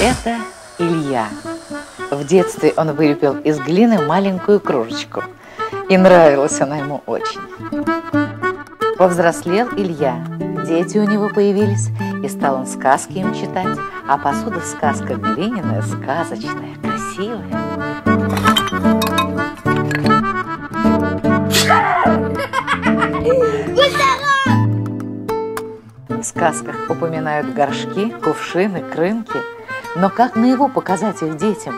Это Илья. В детстве он вылепил из глины маленькую кружечку. И нравилась она ему очень. Повзрослел Илья. Дети у него появились, и стал он сказки им читать. А посуда сказка глиняная, сказочная, красивая. В сказках упоминают горшки, кувшины, крынки. Но как наяву показать их детям?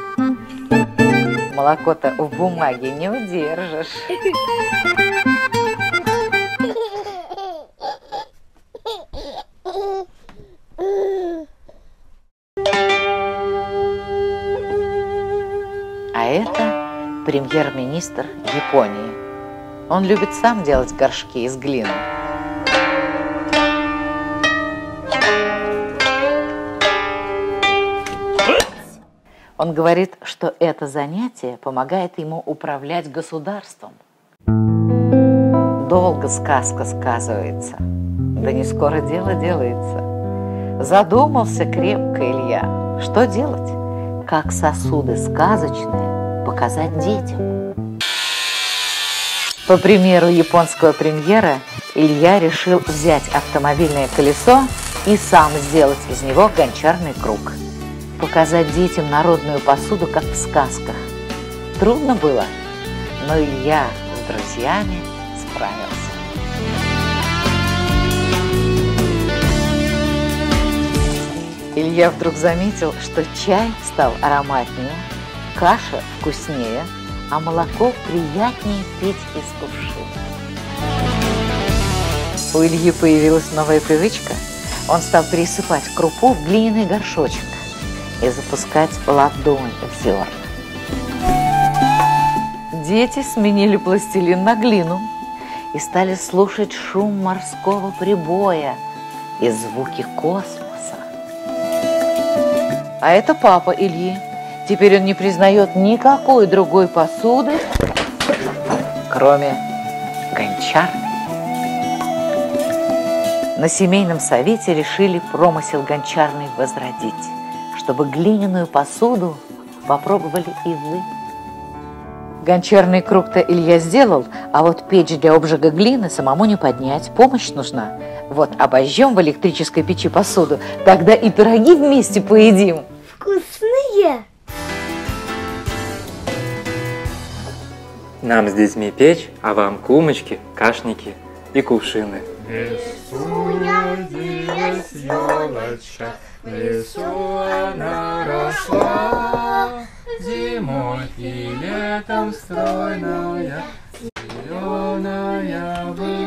Молоко-то в бумаге не удержишь. А это премьер-министр Японии. Он любит сам делать горшки из глины. Он говорит, что это занятие помогает ему управлять государством. Долго сказка сказывается, да не скоро дело делается. Задумался крепко Илья, что делать? Как сосуды сказочные показать детям? По примеру японского премьера, Илья решил взять автомобильное колесо и сам сделать из него гончарный круг. Показать детям народную посуду, как в сказках. Трудно было, но Илья с друзьями справился. Илья вдруг заметил, что чай стал ароматнее, каша вкуснее, а молоко приятнее пить из кувшина. У Ильи появилась новая привычка. Он стал пересыпать крупу в глиняный горшочек и запускать ладонь в зерна. Дети сменили пластилин на глину и стали слушать шум морского прибоя и звуки космоса. А это папа Ильи. Теперь он не признает никакой другой посуды, кроме гончарной. На семейном совете решили промысел гончарной возродить, чтобы глиняную посуду попробовали и вы. Гончарный круг-то Илья сделал, а вот печь для обжига глины самому не поднять, помощь нужна. Вот обожжем в электрической печи посуду, тогда и пироги вместе поедим. Вкусные! Нам с детьми печь, а вам кумочки, кашники и кувшины. В лесу она росла, зимой и летом стройная, зеленая была.